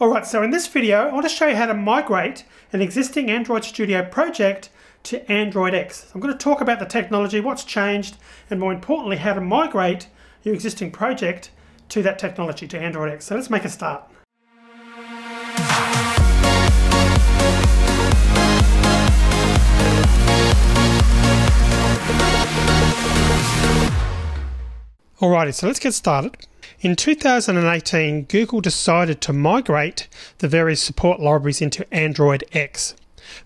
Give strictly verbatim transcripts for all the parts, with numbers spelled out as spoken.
Alright, so in this video I want to show you how to migrate an existing Android Studio project to AndroidX. I'm going to talk about the technology, what's changed, and more importantly how to migrate your existing project to that technology, to AndroidX. So let's make a start. Alrighty, so let's get started. In two thousand eighteen, Google decided to migrate the various support libraries into AndroidX.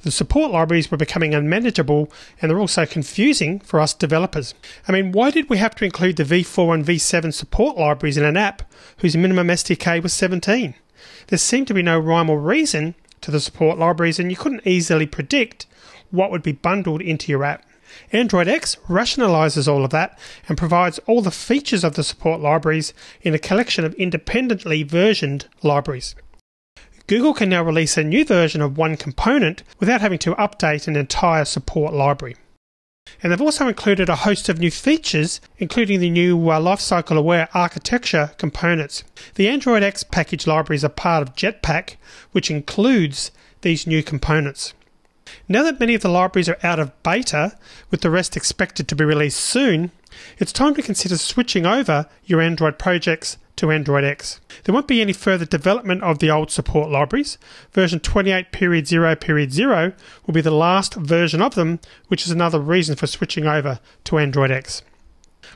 The support libraries were becoming unmanageable and they're also confusing for us developers. I mean, why did we have to include the V four and V seven support libraries in an app whose minimum S D K was seventeen? There seemed to be no rhyme or reason to the support libraries, and you couldn't easily predict what would be bundled into your app. AndroidX rationalizes all of that and provides all the features of the support libraries in a collection of independently versioned libraries. Google can now release a new version of one component without having to update an entire support library. And they've also included a host of new features, including the new uh, lifecycle-aware architecture components. The AndroidX package libraries are part of Jetpack, which includes these new components. Now that many of the libraries are out of beta, with the rest expected to be released soon, it's time to consider switching over your Android projects to AndroidX. There won't be any further development of the old support libraries. Version twenty-eight point zero point zero will be the last version of them, which is another reason for switching over to AndroidX.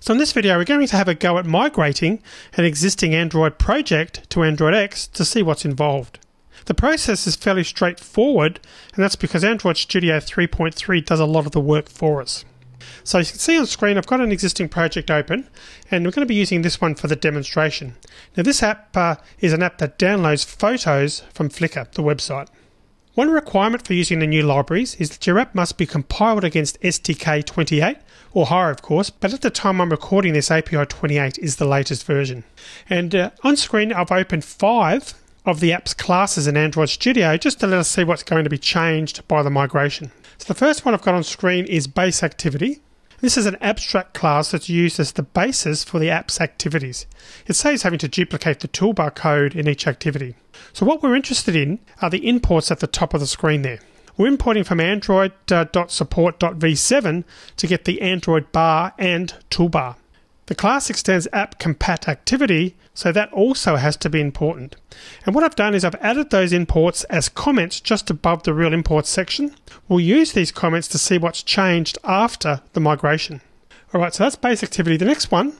So in this video, we're going to have a go at migrating an existing Android project to AndroidX to see what's involved. The process is fairly straightforward, and that's because Android Studio three point three does a lot of the work for us. So as you can see on screen, I've got an existing project open, and we're going to be using this one for the demonstration. Now this app uh, is an app that downloads photos from Flickr, the website. One requirement for using the new libraries is that your app must be compiled against S D K twenty-eight, or higher of course, but at the time I'm recording this, A P I twenty-eight is the latest version. And uh, on screen I've opened five of the app's classes in Android Studio, just to let us see what's going to be changed by the migration. So the first one I've got on screen is Base Activity. This is an abstract class that's used as the basis for the app's activities. It saves having to duplicate the toolbar code in each activity. So what we're interested in are the imports at the top of the screen there. We're importing from android dot support dot v seven to get the Android bar and toolbar. The class extends AppCompatActivity, so that also has to be important. And what I've done is I've added those imports as comments just above the real imports section. We'll use these comments to see what's changed after the migration. Alright, so that's Base Activity. The next one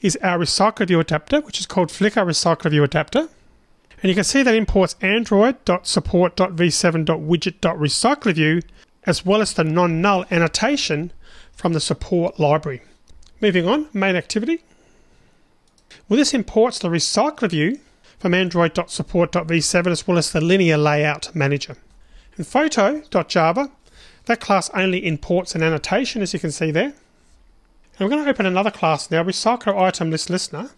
is our RecyclerView adapter, which is called Flickr RecyclerView adapter. And you can see that imports android dot support dot v seven dot widget dot recyclerView as well as the non-null annotation from the support library. Moving on, main activity. Well, this imports the recycler view from android dot support dot v seven as well as the linear layout manager. And photo dot java, that class only imports an annotation, as you can see there. And we're going to open another class now, RecyclerItemClickListener.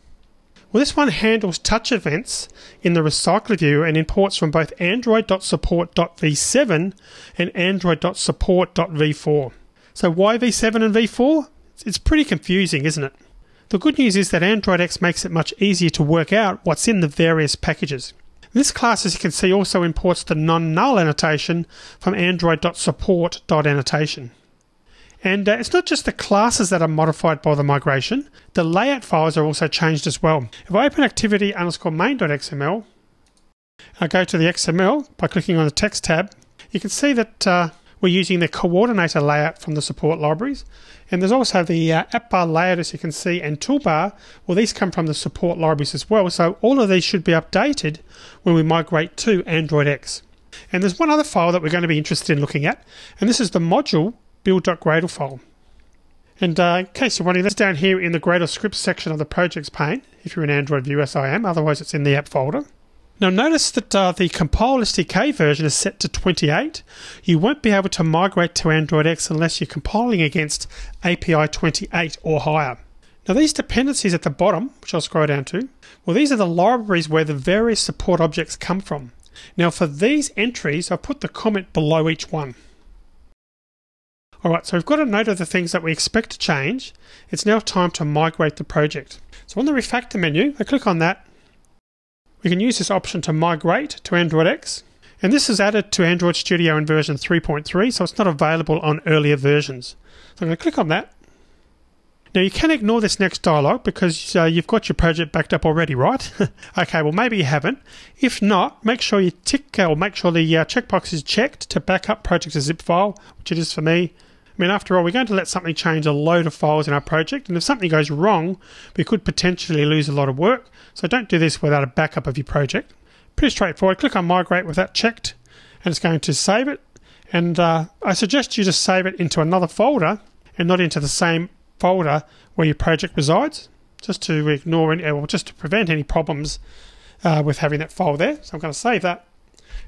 Well, this one handles touch events in the recycler view and imports from both android dot support dot v seven and android dot support dot v four. So why v seven and v four? It's pretty confusing, isn't it? The good news is that AndroidX makes it much easier to work out what's in the various packages. This class, as you can see, also imports the non-null annotation from android dot support dot annotation. And uh, it's not just the classes that are modified by the migration. The layout files are also changed as well. If I open activity underscore main.xml, I go to the X M L by clicking on the text tab, you can see that uh, we're using the coordinator layout from the support libraries. And there's also the uh, app bar layout, as you can see, and toolbar. Well, these come from the support libraries as well. So all of these should be updated when we migrate to AndroidX. And there's one other file that we're going to be interested in looking at. And this is the module build.gradle file. And uh, in case you're wondering, that's down here in the Gradle scripts section of the projects pane, if you're in Android View, as I am. Otherwise, it's in the app folder. Now notice that uh, the compile S D K version is set to twenty-eight. You won't be able to migrate to AndroidX unless you're compiling against A P I twenty-eight or higher. Now these dependencies at the bottom, which I'll scroll down to, well, these are the libraries where the various support objects come from. Now for these entries, I'll put the comment below each one. Alright, so we've got a note of the things that we expect to change. It's now time to migrate the project. So on the refactor menu, I click on that. We can use this option to migrate to AndroidX. And this is added to Android Studio in version three point three, so it's not available on earlier versions. So I'm going to click on that. Now you can ignore this next dialog because uh, you've got your project backed up already, right? Okay, well maybe you haven't. If not, make sure you tick uh, or make sure the uh, checkbox is checked to back up project as a zip file, which it is for me. I mean, after all, we're going to let something change a load of files in our project, and if something goes wrong, we could potentially lose a lot of work. So don't do this without a backup of your project. Pretty straightforward. Click on Migrate with that checked, and it's going to save it. And uh, I suggest you just save it into another folder and not into the same folder where your project resides, just to ignore any, or just to prevent any problems uh, with having that file there. So I'm going to save that.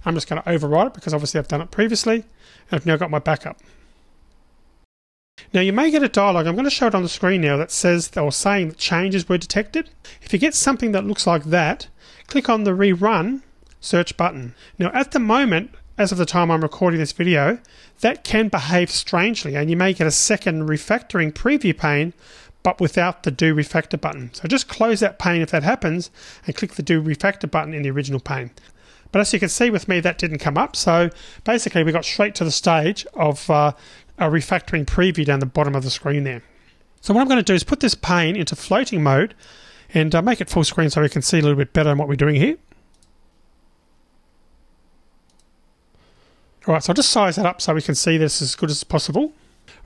I'm just going to overwrite it because obviously I've done it previously, and I've now got my backup. Now you may get a dialog, I'm going to show it on the screen now, that says or saying that changes were detected. If you get something that looks like that, click on the rerun search button. Now at the moment, as of the time I'm recording this video, that can behave strangely and you may get a second refactoring preview pane but without the do refactor button. So just close that pane if that happens and click the do refactor button in the original pane. But as you can see with me, that didn't come up. So basically we got straight to the stage of uh, a refactoring preview down the bottom of the screen there. So what I'm going to do is put this pane into floating mode and uh, make it full screen so we can see a little bit better on what we're doing here. Alright, so I'll just size that up so we can see this as good as possible.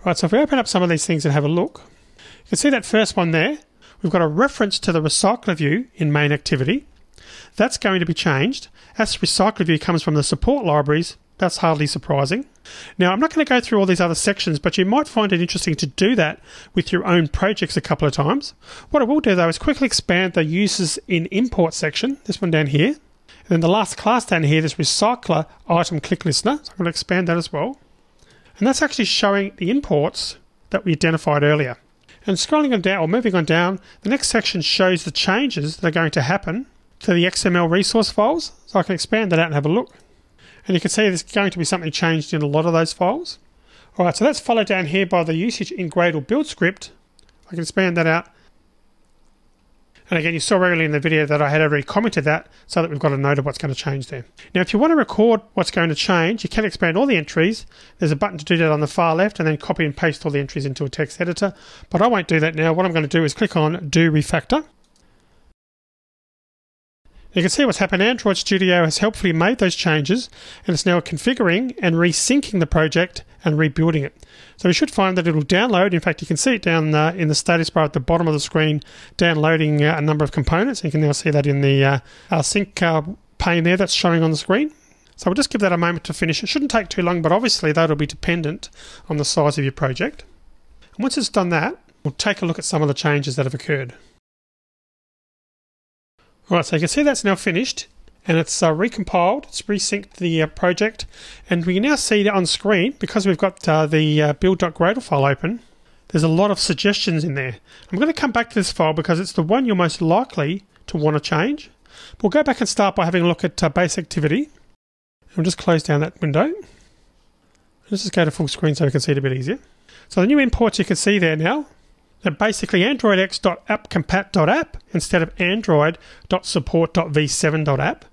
Alright, so if we open up some of these things and have a look, you can see that first one there. We've got a reference to the recycler view in main activity. That's going to be changed. As RecyclerView comes from the support libraries, that's hardly surprising. Now I'm not going to go through all these other sections, but you might find it interesting to do that with your own projects a couple of times. What I will do though is quickly expand the uses in import section, this one down here. And then the last class down here, this Recycler Item Click Listener, so I'm going to expand that as well. And that's actually showing the imports that we identified earlier. And scrolling on down, or moving on down, the next section shows the changes that are going to happen to the X M L resource files, so I can expand that out and have a look. And you can see there's going to be something changed in a lot of those files. Alright, so that's followed down here by the usage in Gradle build script. I can expand that out. And again, you saw regularly in the video that I had already commented that, so that we've got a note of what's going to change there. Now, if you want to record what's going to change, you can expand all the entries. There's a button to do that on the far left, and then copy and paste all the entries into a text editor. But I won't do that now. What I'm going to do is click on Do Refactor. You can see what's happened. Android Studio has helpfully made those changes and it's now configuring and resyncing the project and rebuilding it. So you should find that it'll download. In fact, you can see it down uh, in the status bar at the bottom of the screen, downloading uh, a number of components. You can now see that in the uh, uh, sync uh, pane there that's showing on the screen. So we'll just give that a moment to finish. It shouldn't take too long, but obviously that'll be dependent on the size of your project. And once it's done that, we'll take a look at some of the changes that have occurred. Alright, so you can see that's now finished and it's uh, recompiled, it's resynced the uh, project, and we can now see that on screen, because we've got uh, the uh, build.gradle file open, there's a lot of suggestions in there. I'm going to come back to this file because it's the one you're most likely to want to change. But we'll go back and start by having a look at uh, base activity. We'll just close down that window. Let's just go to full screen so we can see it a bit easier. So the new imports you can see there now, they're basically AndroidX.AppCompat.app instead of Android.Support.V seven.app.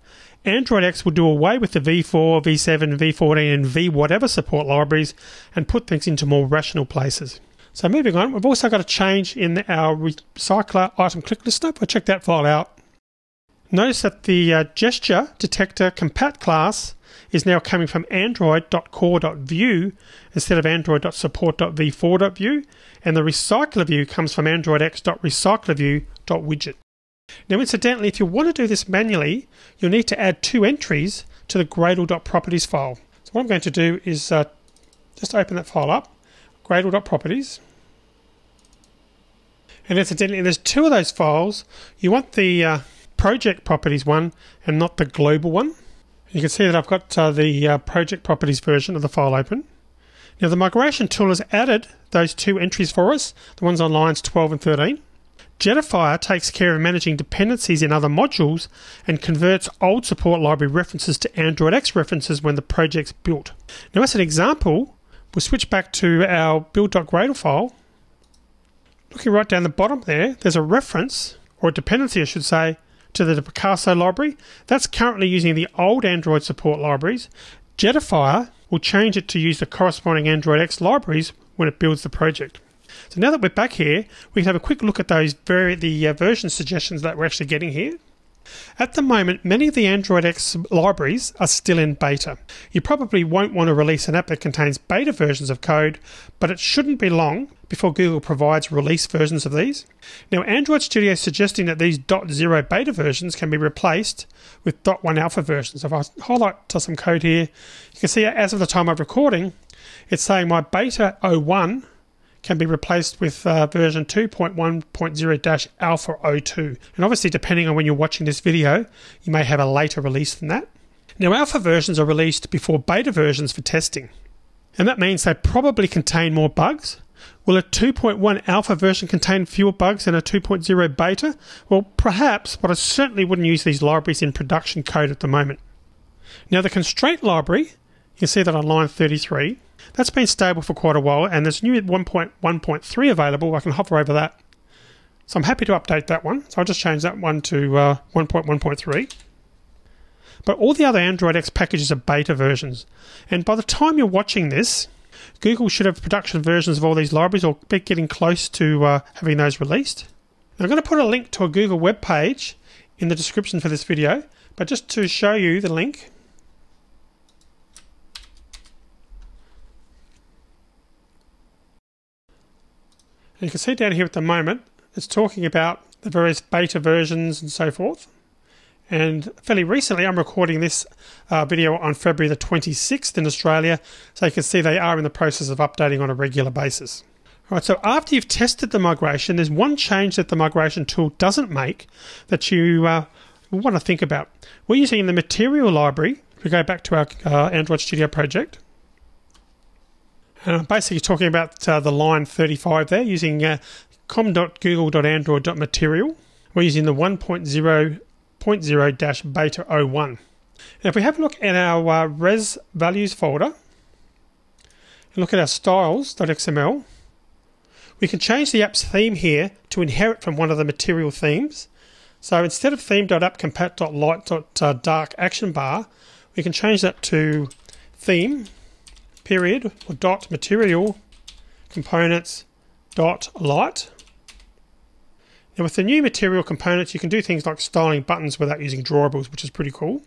AndroidX will do away with the V four, V seven, V fourteen and V whatever support libraries and put things into more rational places. So moving on, we've also got a change in our Recycler Item Click Listener. We'll check that file out. Notice that the uh, gesture detector compat class is now coming from android.core.view instead of android.support.v4.view, and the recycler view comes from androidx.recyclerview.widget. Now incidentally, if you want to do this manually, you'll need to add two entries to the gradle.properties file. So what I'm going to do is uh, just open that file up, gradle.properties. And incidentally, there's two of those files. You want the uh, project properties one and not the global one. You can see that I've got uh, the uh, project properties version of the file open. Now the migration tool has added those two entries for us, the ones on lines twelve and thirteen. Jetifier takes care of managing dependencies in other modules and converts old support library references to AndroidX references when the project's built. Now as an example, we'll switch back to our build.gradle file. Looking right down the bottom there, there's a reference, or a dependency I should say, to the Picasso library. That's currently using the old Android support libraries. Jetifier will change it to use the corresponding AndroidX libraries when it builds the project. So now that we're back here, we can have a quick look at those very, the uh, version suggestions that we're actually getting here. At the moment, many of the AndroidX libraries are still in beta. You probably won't want to release an app that contains beta versions of code, but it shouldn't be long before Google provides release versions of these. Now, Android Studio is suggesting that these .zero beta versions can be replaced with .one alpha versions. If I highlight to some code here, you can see as of the time of recording, it's saying my beta oh one can be replaced with uh, version two point one point zero alpha oh two. And obviously, depending on when you're watching this video, you may have a later release than that. Now, alpha versions are released before beta versions for testing, and that means they probably contain more bugs. Will a two point one alpha version contain fewer bugs than a two point zero beta? Well, perhaps, but I certainly wouldn't use these libraries in production code at the moment. Now, the Constraint library, you can see that on line thirty-three, that's been stable for quite a while, and there's new one point one point three available. I can hover over that. So I'm happy to update that one. So I'll just change that one to uh, one point one point three. But all the other AndroidX packages are beta versions. And by the time you're watching this, Google should have production versions of all these libraries, or be getting close to uh, having those released. Now, I'm going to put a link to a Google web page in the description for this video, but just to show you the link. You can see down here at the moment, it's talking about the various beta versions and so forth. And fairly recently, I'm recording this uh, video on February the twenty-sixth in Australia, so you can see they are in the process of updating on a regular basis. All right, so after you've tested the migration, there's one change that the migration tool doesn't make that you uh, want to think about. We're using the Material library. If we go back to our uh, Android Studio project. And I'm basically talking about uh, the line thirty-five there, using uh, com dot google dot android dot material. We're using the one point zero point zero beta oh one. And if we have a look at our uh, res values folder, and look at our styles dot x m l, we can change the app's theme here to inherit from one of the Material themes. So instead of theme dot app compat dot light dot dark action bar, we can change that to theme period or dot material components dot light. Now, with the new Material components, you can do things like styling buttons without using drawables, which is pretty cool.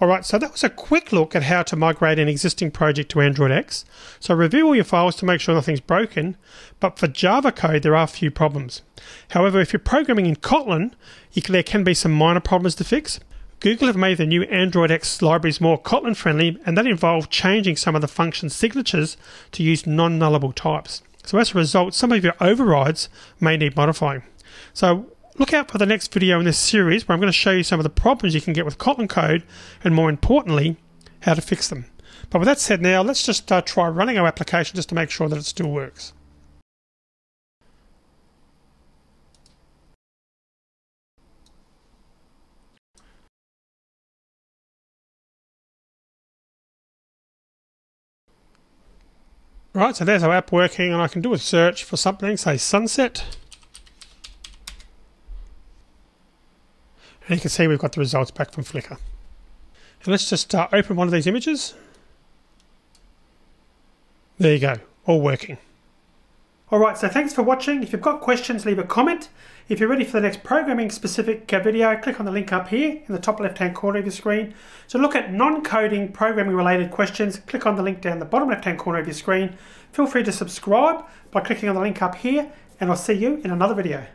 Alright, so that was a quick look at how to migrate an existing project to AndroidX. So review all your files to make sure nothing's broken, but for Java code there are a few problems. However, if you're programming in Kotlin, you can, there can be some minor problems to fix. Google have made the new AndroidX libraries more Kotlin friendly, and that involved changing some of the function signatures to use non-nullable types. So as a result, some of your overrides may need modifying. So look out for the next video in this series, where I'm going to show you some of the problems you can get with Kotlin code, and more importantly, how to fix them. But with that said, now let's just uh, try running our application just to make sure that it still works. Right, so there's our app working, and I can do a search for something, say sunset. And you can see we've got the results back from Flickr. And let's just uh, open one of these images. There you go, all working. Alright, so thanks for watching. If you've got questions, leave a comment. If you're ready for the next programming specific uh, video, click on the link up here in the top left hand corner of your screen. To look at non-coding programming related questions, click on the link down the bottom left hand corner of your screen. Feel free to subscribe by clicking on the link up here, and I'll see you in another video.